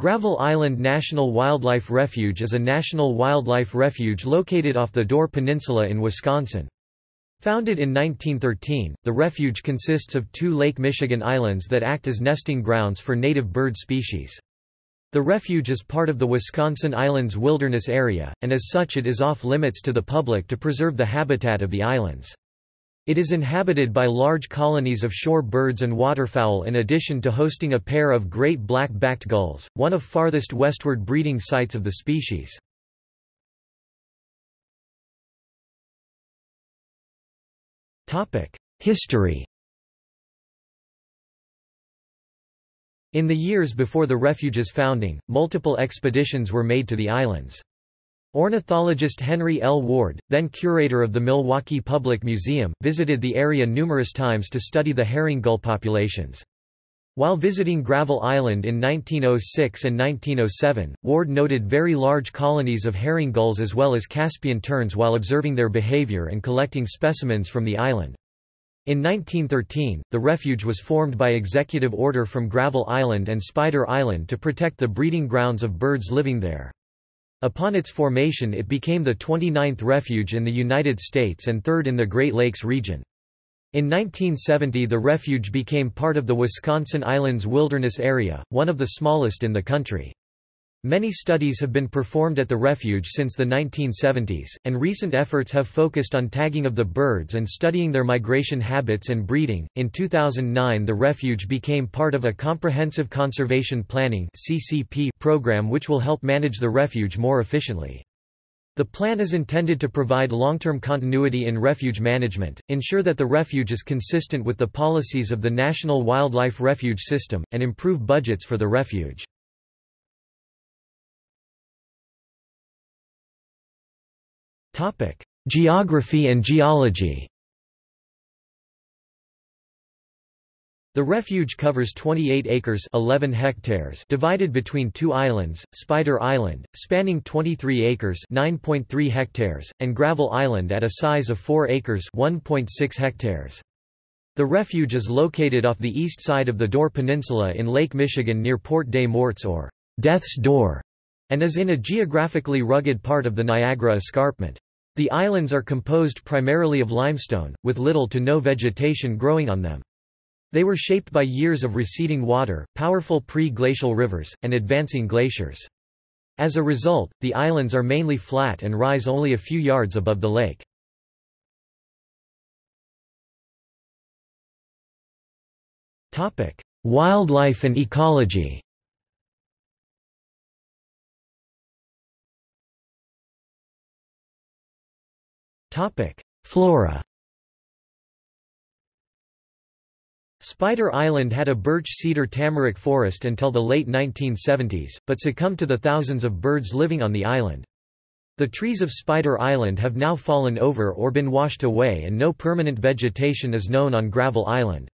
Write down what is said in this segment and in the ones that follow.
Gravel Island National Wildlife Refuge is a national wildlife refuge located off the Door Peninsula in Wisconsin. Founded in 1913, the refuge consists of two Lake Michigan islands that act as nesting grounds for native bird species. The refuge is part of the Wisconsin Islands Wilderness Area, and as such it is off-limits to the public to preserve the habitat of the islands. It is inhabited by large colonies of shore birds and waterfowl in addition to hosting a pair of great black-backed gulls, one of farthest westward breeding sites of the species. History. In the years before the refuge's founding, multiple expeditions were made to the islands. Ornithologist Henry L. Ward, then curator of the Milwaukee Public Museum, visited the area numerous times to study the herring gull populations. While visiting Gravel Island in 1906 and 1907, Ward noted very large colonies of herring gulls as well as Caspian terns while observing their behavior and collecting specimens from the island. In 1913, the refuge was formed by executive order from Gravel Island and Spider Island to protect the breeding grounds of birds living there. Upon its formation it became the 29th refuge in the United States and third in the Great Lakes region. In 1970 the refuge became part of the Wisconsin Islands Wilderness Area, one of the smallest in the country. Many studies have been performed at the refuge since the 1970s, and recent efforts have focused on tagging of the birds and studying their migration habits and breeding. In 2009 the refuge became part of a comprehensive conservation planning (CCP) program which will help manage the refuge more efficiently. The plan is intended to provide long-term continuity in refuge management, ensure that the refuge is consistent with the policies of the National Wildlife Refuge System, and improve budgets for the refuge. Geography and geology. The refuge covers 28 acres (11 hectares) divided between two islands, Spider Island, spanning 23 acres (9.3 hectares), and Gravel Island at a size of 4 acres (1.6 hectares). The refuge is located off the east side of the Door Peninsula in Lake Michigan near Port des Morts or Death's Door, and is in a geographically rugged part of the Niagara Escarpment. The islands are composed primarily of limestone, with little to no vegetation growing on them. They were shaped by years of receding water, powerful pre-glacial rivers, and advancing glaciers. As a result, the islands are mainly flat and rise only a few yards above the lake. Wildlife and ecology. Flora. Spider Island had a birch-cedar tamarack forest until the late 1970s, but succumbed to the thousands of birds living on the island. The trees of Spider Island have now fallen over or been washed away and no permanent vegetation is known on Gravel Island.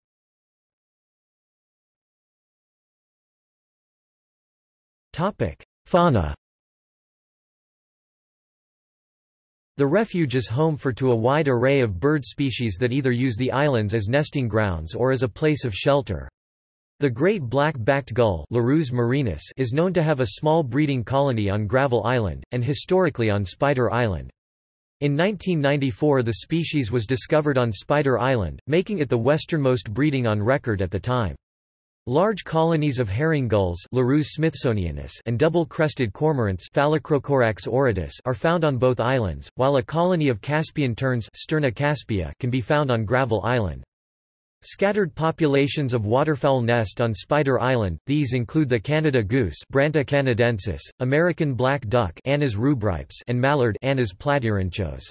Fauna. The refuge is home to a wide array of bird species that either use the islands as nesting grounds or as a place of shelter. The great black-backed gull (Larus marinus) is known to have a small breeding colony on Gravel Island, and historically on Spider Island. In 1994 the species was discovered on Spider Island, making it the westernmost breeding on record at the time. Large colonies of herring gulls (Larus smithsonianus) and double-crested cormorants (Phalacrocorax auritus) are found on both islands, while a colony of Caspian terns (Sterna caspia) can be found on Gravel Island. Scattered populations of waterfowl nest on Spider Island. These include the Canada goose (Branta canadensis), American black duck (Anas rubripes), and mallard (Anas platyrhynchos).